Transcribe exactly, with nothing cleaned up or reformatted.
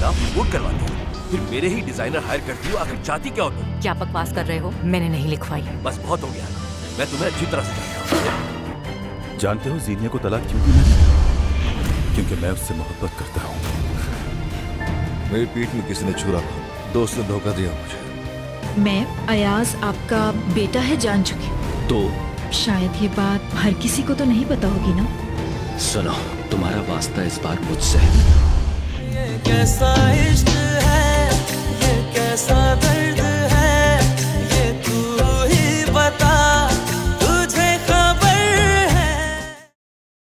नाम रिपोर्ट करवाती हूँ, फिर मेरे ही डिजाइनर हायर करती हूँ। आखिर चाहती क्या हो तुम? क्या बकवास कर रहे हो? मैंने नहीं लिखवाई। बस बहुत हो गया, मैं तुम्हें अच्छी तरह से जानता हूँ। जानते हो जीनिया को तलाक क्यों दी मैंने? क्योंकि मैं उससे मोहब्बत करता हूँ। मेरी पीठ में किसी ने छुरा, दोस्त ने धोखा दिया मुझे। मैं अयाज आपका बेटा है जान चुकी हूँ। तो शायद ये बात हर किसी को तो नहीं पता होगी ना। सुनो, तुम्हारा वास्ता इस बार मुझसे है। ये कैसा इश्क है, ये कैसा